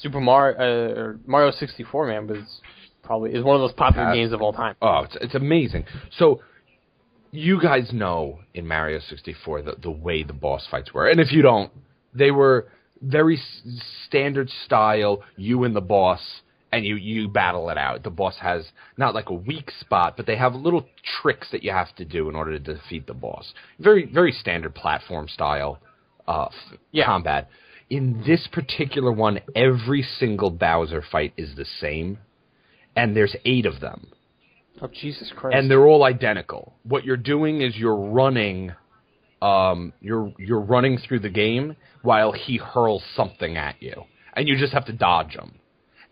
Super Mario uh, or Mario sixty-four, man, was probably is one of those popular has, games of all time. Oh, it's it's amazing. So. You guys know in Mario sixty-four the, the way the boss fights were. And if you don't, they were very s- standard style, you and the boss, and you, you battle it out. The boss has not like a weak spot, but they have little tricks that you have to do in order to defeat the boss. Very, very standard platform style uh, f- yeah. combat. In this particular one, every single Bowser fight is the same, and there's eight of them. Oh, Jesus Christ. And they're all identical. What you're doing is you're running um, you're you're running through the game while he hurls something at you. And you just have to dodge him.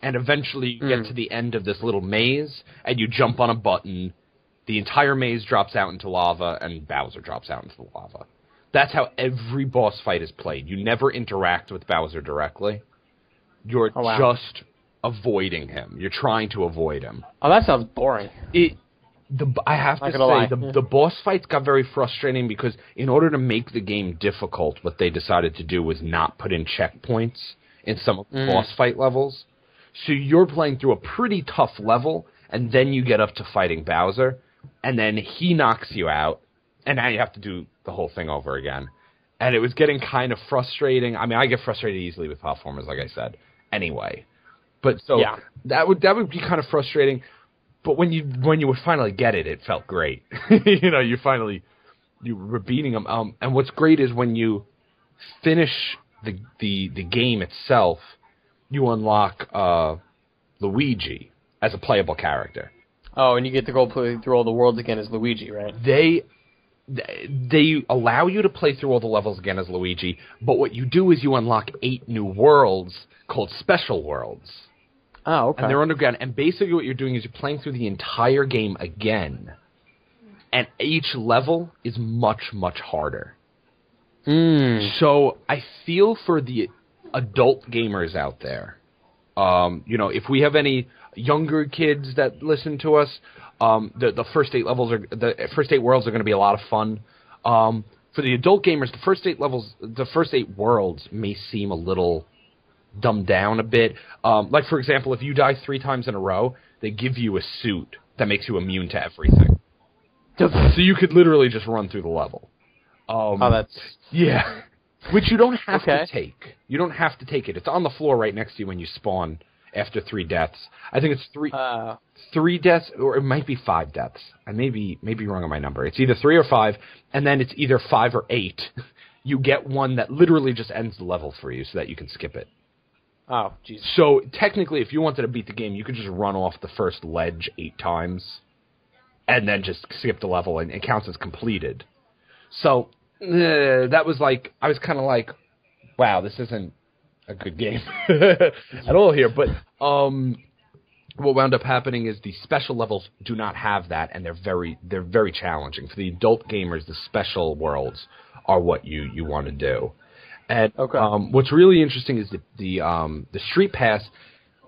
And eventually you mm. get to the end of this little maze, and you jump on a button, the entire maze drops out into lava, and Bowser drops out into the lava. That's how every boss fight is played. You never interact with Bowser directly. You're oh, wow. just... avoiding him. You're trying to avoid him. Oh, that sounds boring. It, the, I have to say, lie. the yeah. the boss fights got very frustrating because in order to make the game difficult, what they decided to do was not put in checkpoints in some of the mm. boss fight levels. So you're playing through a pretty tough level, and then you get up to fighting Bowser, and then he knocks you out, and now you have to do the whole thing over again. And it was getting kind of frustrating. I mean, I get frustrated easily with platformers, like I said. Anyway... But so yeah. that would that would be kind of frustrating, but when you when you would finally get it, it felt great. You know, you finally you were beating them. Um, and what's great is when you finish the the, the game itself, you unlock uh, Luigi as a playable character. Oh, and you get to go play through all the worlds again as Luigi, right? They they allow you to play through all the levels again as Luigi, but what you do is you unlock eight new worlds called special worlds. Oh, okay. And they're underground, and basically what you're doing is you're playing through the entire game again, and each level is much, much harder. Mm. So I feel for the adult gamers out there. Um, you know, if we have any younger kids that listen to us, um, the, the first eight levels are the first eight worlds are going to be a lot of fun. Um, for the adult gamers, the first eight levels, the first eight worlds may seem a little dumbed down a bit. Um, like, for example, if you die three times in a row, they give you a suit that makes you immune to everything. So you could literally just run through the level. Um, oh, that's... Yeah. Which you don't have okay. to take. You don't have to take it. It's on the floor right next to you when you spawn after three deaths. I think it's three uh, three deaths, or it might be five deaths. I may be, may be wrong on my number. It's either three or five, and then it's either five or eight. You get one that literally just ends the level for you so that you can skip it. Oh, Jesus. So, technically, if you wanted to beat the game, you could just run off the first ledge eight times and then just skip the level, and it counts as completed. So, uh, that was like, I was kind of like, wow, this isn't a good game at all here. But um, what wound up happening is the special levels do not have that, and they're very they're very challenging. For the adult gamers, the special worlds are what you, you want to do. And okay. um, what's really interesting is that the um, the Street Pass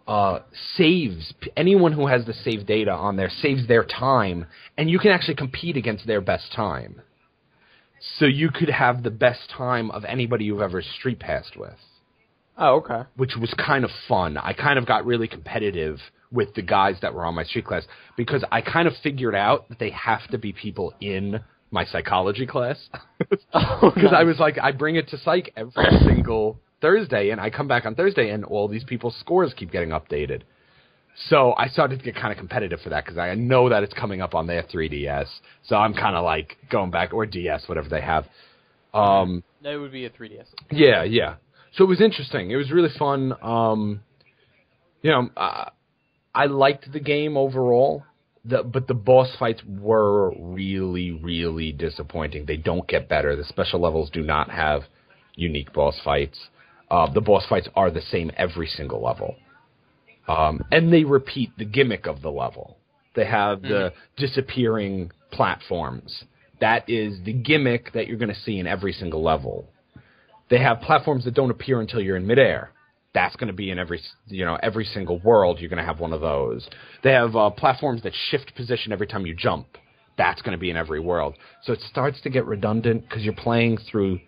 uh, saves anyone who has the save data on there saves their time, and you can actually compete against their best time. So you could have the best time of anybody you've ever Street Passed with. Oh, okay. Which was kind of fun. I kind of got really competitive with the guys that were on my Street class because I kind of figured out that they have to be people in my psychology class, because oh, nice. I was like, I bring it to psych every single Thursday, and I come back on Thursday, and all these people's scores keep getting updated. So I started to get kind of competitive for that, because I know that it's coming up on their three D S, so I'm kind of like going back, or D S, whatever they have. Um, that would be a three D S. Yeah, yeah. So it was interesting. It was really fun. Um, you know, uh, I liked the game overall. The, but the boss fights were really, really disappointing. They don't get better. The special levels do not have unique boss fights. Uh, the boss fights are the same every single level. Um, and they repeat the gimmick of the level. They have mm-hmm. the disappearing platforms. That is the gimmick that you're going to see in every single level. They have platforms that don't appear until you're in midair. That's going to be in every, you know, every single world. You're going to have one of those. They have uh, platforms that shift position every time you jump. That's going to be in every world. So it starts to get redundant because you're playing through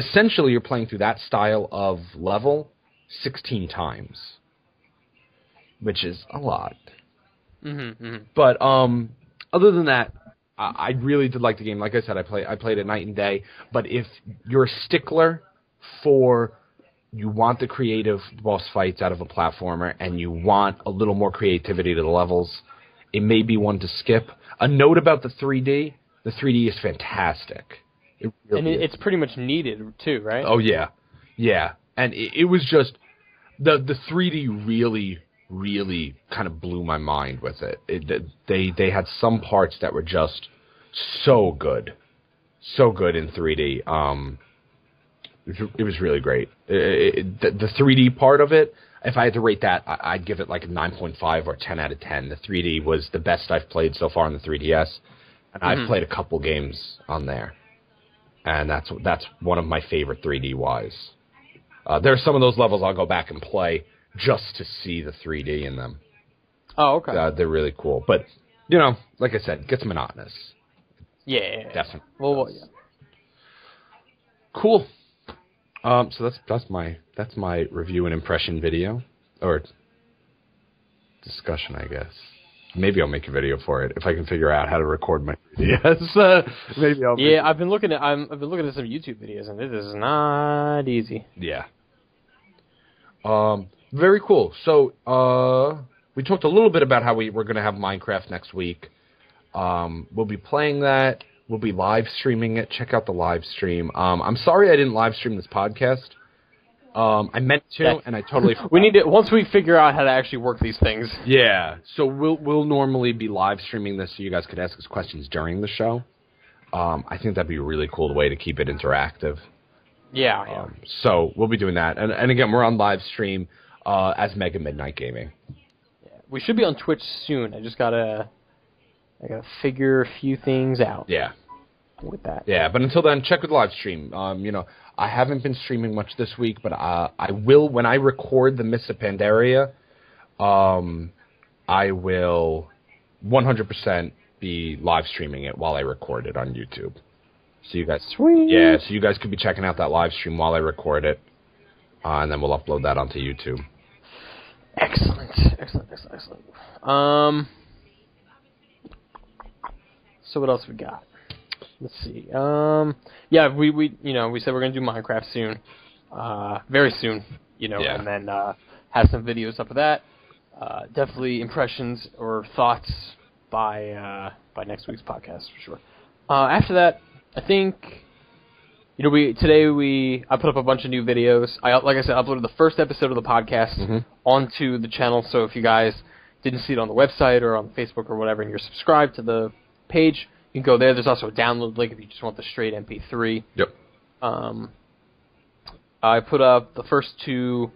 essentially you're playing through that style of level sixteen times, which is a lot. Mm-hmm, mm-hmm. But um, other than that, I, I really did like the game. Like I said, I play I played it night and day. But if you're a stickler for you want the creative boss fights out of a platformer and you want a little more creativity to the levels, it may be one to skip. A note about the three D, the three D is fantastic. It really and it, it's pretty much needed, too, right? Oh, yeah. Yeah. And it, it was just, the the three D really, really kind of blew my mind with it. it. They they had some parts that were just so good. So good in three D. Um, it was really great. It, it, the, the three D part of it, if I had to rate that, I'd give it like a nine point five or ten out of ten. The three D was the best I've played so far on the three D S. And I've mm-hmm. played a couple games on there. And that's that's one of my favorite three D-wise. Uh, there are some of those levels I'll go back and play just to see the three D in them. Oh, okay. Uh, they're really cool. But, you know, like I said, it gets monotonous. Yeah. Definitely. Well, well, yeah. Cool. Um, so that's that's my that's my review and impression video. Or discussion, I guess. Maybe I'll make a video for it if I can figure out how to record my videos. Uh, maybe I'll. Yeah, I've been looking at I'm, I've been looking at some YouTube videos, and it is not easy. Yeah. Um. Very cool. So, uh, we talked a little bit about how we we're going to have Minecraft next week. Um, we'll be playing that. We'll be live streaming it. Check out the live stream. Um, I'm sorry I didn't live stream this podcast. Um, I meant to, That's, and I totally forgot. We need to, once we figure out how to actually work these things. Yeah, so we'll we'll normally be live streaming this so you guys could ask us questions during the show. Um, I think that'd be a really cool way to keep it interactive. Yeah, yeah. Um, so we'll be doing that. And, and again, we're on live stream uh, as Mega Midnight Gaming. Yeah, we should be on Twitch soon. I just gotta, I gotta figure a few things out. Yeah. With that. Yeah, but until then, check with live stream. Um, you know, I haven't been streaming much this week, but uh, I will when I record the Mists of Pandaria. Um, I will one hundred percent be live streaming it while I record it on YouTube. So you guys, Sweet. yeah, so you guys could be checking out that live stream while I record it, uh, and then we'll upload that onto YouTube. Excellent, excellent, excellent, excellent. Um, so what else we got? Let's see. Um, yeah, we, we you know we said we're gonna do Minecraft soon, uh, very soon, you know, yeah. and then uh, have some videos up of that. Uh, definitely impressions or thoughts by uh, by next week's podcast for sure. Uh, after that, I think you know we today we I put up a bunch of new videos. I like I said uploaded the first episode of the podcast mm-hmm. onto the channel. So if you guys didn't see it on the website or on Facebook or whatever, and you're subscribed to the page. You can go there. There's also a download link if you just want the straight M P three. Yep. Um, I put up the first two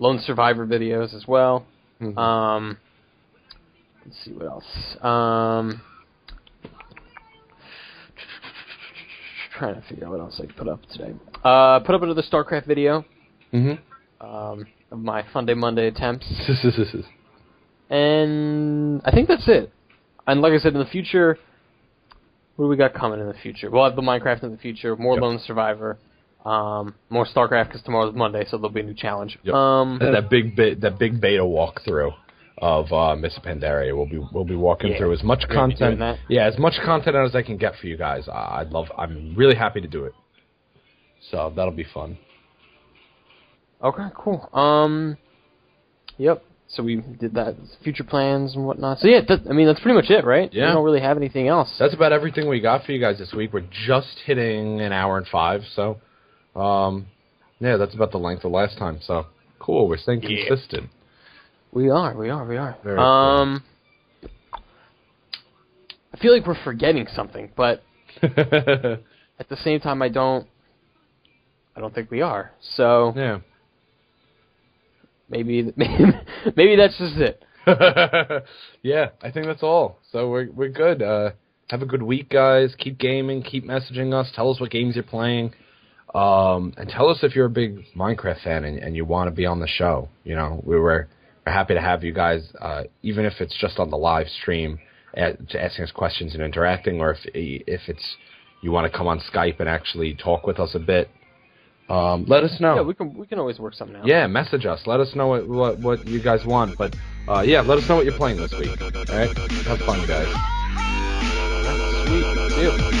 Lone Survivor videos as well. Mm-hmm. Um, let's see what else. Um, trying to figure out what else I put up today. Uh, put up another StarCraft video. Mm-hmm. Um, of my Funday Monday attempts. And I think that's it. And like I said, in the future. What do we got coming in the future? We'll have the Minecraft in the future, more yep. Lone Survivor, um, more StarCraft because tomorrow's Monday, so there'll be a new challenge. Yep. Um, and that big be- that big beta walkthrough of uh, Miss Pandaria. We'll be we'll be walking yeah. through as much content, yeah, as much content as I can get for you guys. I'd love. I'm really happy to do it. So that'll be fun. Okay, cool. Um, yep. So we did that, future plans and whatnot. So yeah, that, I mean, that's pretty much it, right? Yeah. We don't really have anything else. That's about everything we got for you guys this week. We're just hitting an hour and five, so um, yeah, that's about the length of last time. So cool, we're staying yeah. consistent. We are, we are, we are. Very um, cool. I feel like we're forgetting something, but at the same time, I don't, I don't think we are. So yeah. Maybe maybe, maybe that's just it. Yeah, I think that's all. So we're we're good. Uh, have a good week, guys. Keep gaming. Keep messaging us. Tell us what games you're playing, um, and tell us if you're a big Minecraft fan and, and you want to be on the show. You know, we were we're happy to have you guys, uh, even if it's just on the live stream, at, to asking us questions and interacting, or if if it's you want to come on Skype and actually talk with us a bit. Um, let us know. Yeah, we can we can always work something out. Yeah, message us. Let us know what what, what you guys want. But uh, yeah, let us know what you're playing this week. All right, have fun, guys. Sweet. See you.